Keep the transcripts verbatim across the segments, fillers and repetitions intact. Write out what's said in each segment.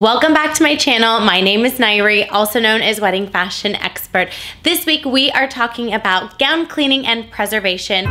Welcome back to my channel. My name is Nairi, also known as Wedding Fashion Expert. This week we are talking about gown cleaning and preservation.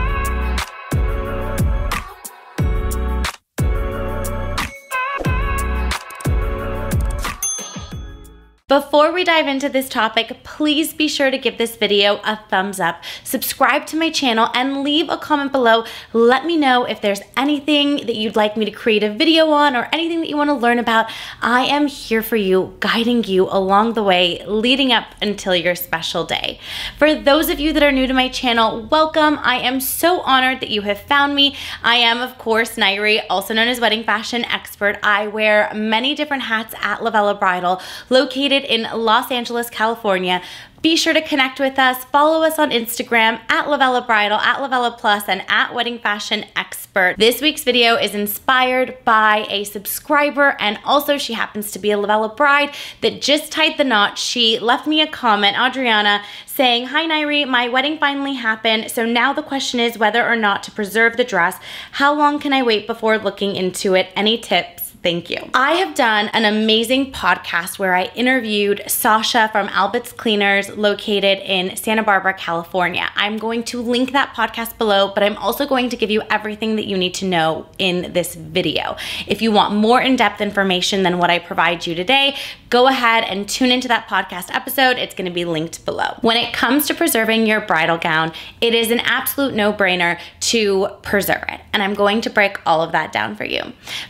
Before we dive into this topic, please be sure to give this video a thumbs up, subscribe to my channel, and leave a comment below. Let me know if there's anything that you'd like me to create a video on or anything that you want to learn about. I am here for you, guiding you along the way, leading up until your special day. For those of you that are new to my channel, welcome. I am so honored that you have found me. I am, of course, Nairi, also known as Wedding Fashion Expert. I wear many different hats at Lovella Bridal, located in Los Angeles, California. Be sure to connect with us, follow us on Instagram at Lovella Bridal, at Lovella Plus, and at Wedding Fashion Expert. This week's video is inspired by a subscriber, and also she happens to be a Lovella bride that just tied the knot. She left me a comment, Adriana, saying, "Hi Nairi, my wedding finally happened, so now the question is whether or not to preserve the dress. How long can I wait before looking into it? Any tips? Thank you." I have done an amazing podcast where I interviewed Sasha from Ablitt's Cleaners located in Santa Barbara, California. I'm going to link that podcast below, but I'm also going to give you everything that you need to know in this video. If you want more in-depth information than what I provide you today, go ahead and tune into that podcast episode. It's going to be linked below. When it comes to preserving your bridal gown, it is an absolute no-brainer to preserve it, and I'm going to break all of that down for you.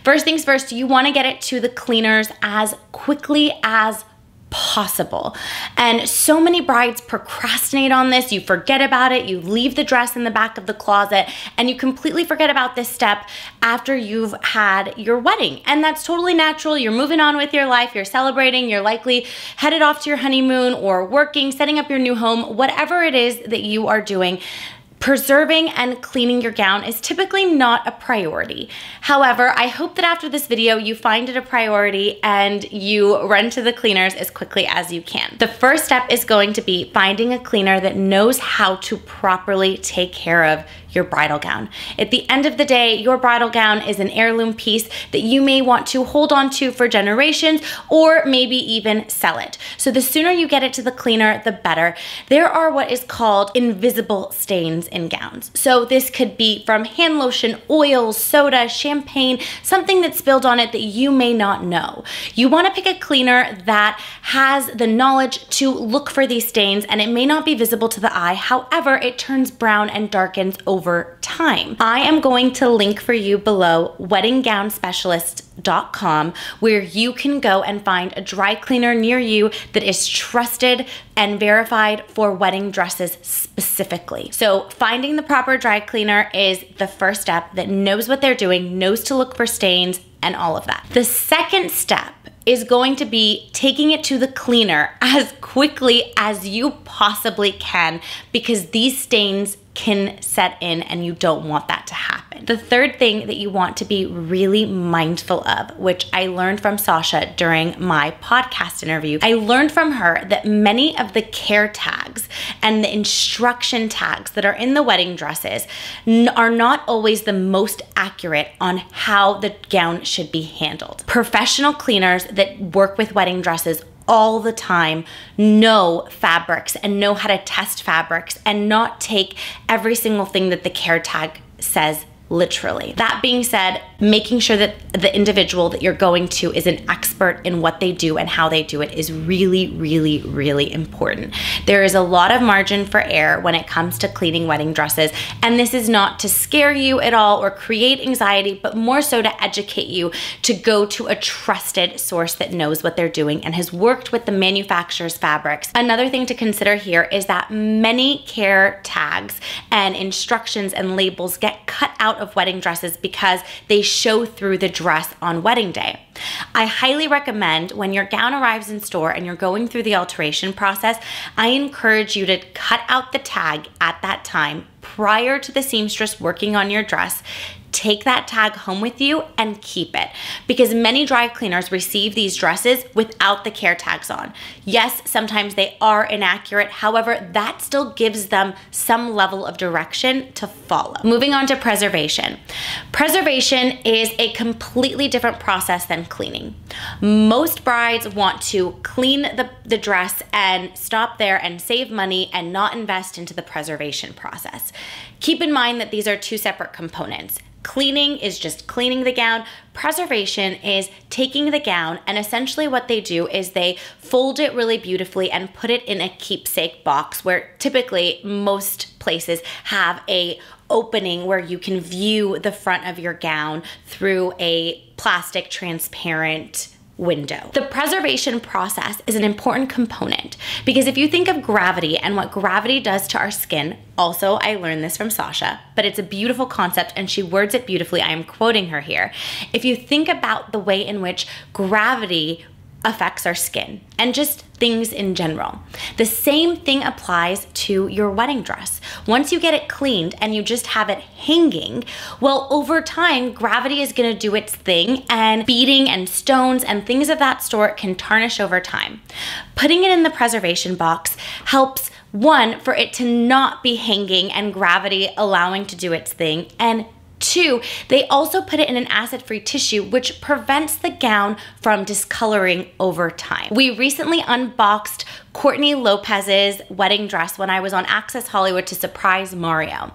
First things first, you want to get it to the cleaners as quickly as possible. And so many brides procrastinate on this. You forget about it, you leave the dress in the back of the closet, and you completely forget about this step after you've had your wedding. And that's totally natural. You're moving on with your life, you're celebrating, you're likely headed off to your honeymoon or working, setting up your new home, whatever it is that you are doing. Preserving and cleaning your gown is typically not a priority. However, I hope that after this video you find it a priority and you run to the cleaners as quickly as you can. The first step is going to be finding a cleaner that knows how to properly take care of your bridal gown. At the end of the day, your bridal gown is an heirloom piece that you may want to hold on to for generations or maybe even sell it. So the sooner you get it to the cleaner, the better. There are what is called invisible stains in gowns. So this could be from hand lotion, oil, soda, champagne, something that spilled on it that you may not know. You want to pick a cleaner that has the knowledge to look for these stains, and it may not be visible to the eye. However, it turns brown and darkens over time. I am going to link for you below Wedding Gown Specialist dot com, where you can go and find a dry cleaner near you that is trusted and verified for wedding dresses specifically. So finding the proper dry cleaner is the first step, that knows what they're doing, knows to look for stains and all of that. The second step is going to be taking it to the cleaner as quickly as you possibly can, because these stains can set in and you don't want that to happen. The third thing that you want to be really mindful of, which I learned from Sasha during my podcast interview, I learned from her that many of the care tags and the instruction tags that are in the wedding dresses are not always the most accurate on how the gown should be handled. Professional cleaners that work with wedding dresses all the time know fabrics and know how to test fabrics and not take every single thing that the care tag says literally. That being said, making sure that the individual that you're going to is an expert in what they do and how they do it is really, really, really important. There is a lot of margin for error when it comes to cleaning wedding dresses, and this is not to scare you at all or create anxiety, but more so to educate you to go to a trusted source that knows what they're doing and has worked with the manufacturer's fabrics. Another thing to consider here is that many care tags and instructions and labels get cut out of wedding dresses because they show through the dress on wedding day. I highly recommend when your gown arrives in store and you're going through the alteration process, I encourage you to cut out the tag at that time prior to the seamstress working on your dress, take that tag home with you and keep it, because many dry cleaners receive these dresses without the care tags on. Yes, sometimes they are inaccurate. However, that still gives them some level of direction to follow. Moving on to preservation. Preservation is a completely different process than cleaning. Most brides want to clean the, the dress and stop there and save money and not invest into the preservation process. Keep in mind that these are two separate components. Cleaning is just cleaning the gown. Preservation is taking the gown, and essentially what they do is they fold it really beautifully and put it in a keepsake box, where typically most places have a opening where you can view the front of your gown through a plastic transparent window. The preservation process is an important component, because if you think of gravity and what gravity does to our skin, also I learned this from Sasha, but it's a beautiful concept and she words it beautifully. I am quoting her here. If you think about the way in which gravity affects our skin and just things in general, the same thing applies to your wedding dress. Once you get it cleaned and you just have it hanging, well, over time, gravity is gonna do its thing, and beading and stones and things of that sort can tarnish over time. Putting it in the preservation box helps, one, for it to not be hanging and gravity allowing to do its thing, and two, they also put it in an acid-free tissue, which prevents the gown from discoloring over time. We recently unboxed Courtney Lopez's wedding dress when I was on Access Hollywood to surprise Mario.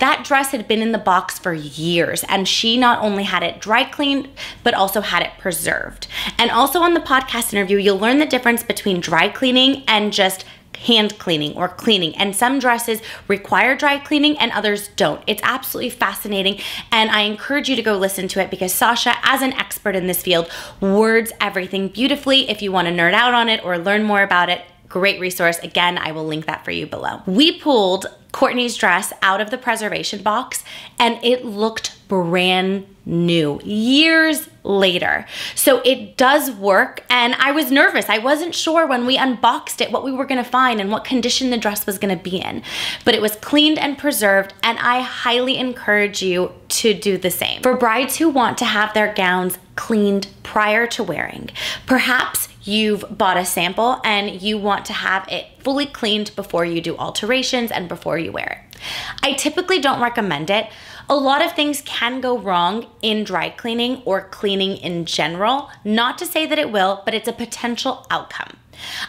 That dress had been in the box for years, and she not only had it dry cleaned, but also had it preserved. And also on the podcast interview, you'll learn the difference between dry cleaning and just hand cleaning or cleaning, and some dresses require dry cleaning and others don't. It's absolutely fascinating, and I encourage you to go listen to it, because Sasha, as an expert in this field, words everything beautifully. If you want to nerd out on it or learn more about it, great resource. Again, I will link that for you below. We pulled Courtney's dress out of the preservation box and it looked brand new years later. So it does work, and I was nervous. I wasn't sure when we unboxed it what we were gonna find and what condition the dress was gonna be in, but it was cleaned and preserved, and I highly encourage you to do the same. For brides who want to have their gowns cleaned prior to wearing, perhaps you've bought a sample and you want to have it fully cleaned before you do alterations and before you wear it. I typically don't recommend it. A lot of things can go wrong in dry cleaning or cleaning in general. Not to say that it will, but it's a potential outcome.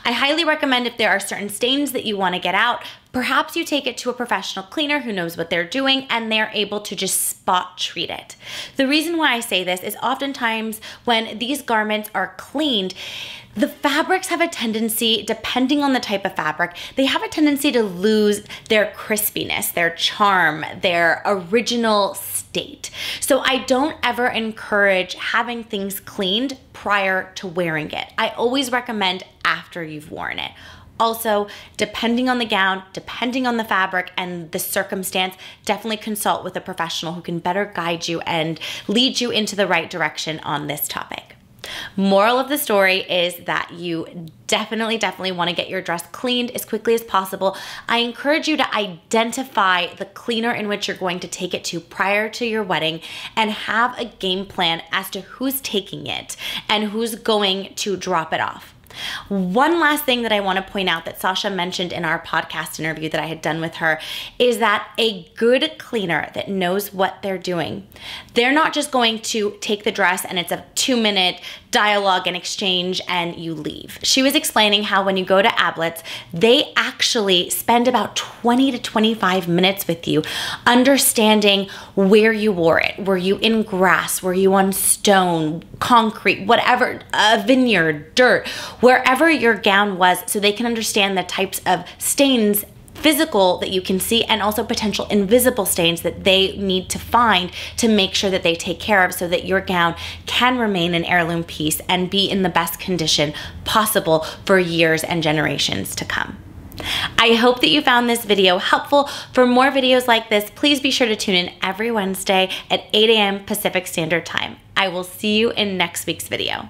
I highly recommend, if there are certain stains that you want to get out, perhaps you take it to a professional cleaner who knows what they're doing and they're able to just spot treat it. The reason why I say this is oftentimes when these garments are cleaned, the fabrics have a tendency, depending on the type of fabric, they have a tendency to lose their crispiness, their charm, their original state. So I don't ever encourage having things cleaned prior to wearing it. I always recommend after you've worn it. Also, depending on the gown, depending on the fabric and the circumstance, definitely consult with a professional who can better guide you and lead you into the right direction on this topic. Moral of the story is that you definitely, definitely want to get your dress cleaned as quickly as possible. I encourage you to identify the cleaner in which you're going to take it to prior to your wedding and have a game plan as to who's taking it and who's going to drop it off. One last thing that I want to point out that Sasha mentioned in our podcast interview that I had done with her is that a good cleaner that knows what they're doing, they're not just going to take the dress and it's a two-minute dialogue and exchange and you leave. She was explaining how when you go to Ablitt's, they actually spend about twenty to twenty-five minutes with you understanding where you wore it. Were you in grass? Were you on stone, concrete, whatever, a vineyard, dirt, wherever your gown was, so they can understand the types of stains, physical, that you can see, and also potential invisible stains that they need to find to make sure that they take care of, so that your gown can remain an heirloom piece and be in the best condition possible for years and generations to come. I hope that you found this video helpful. For more videos like this, please be sure to tune in every Wednesday at eight A M Pacific Standard Time. I will see you in next week's video.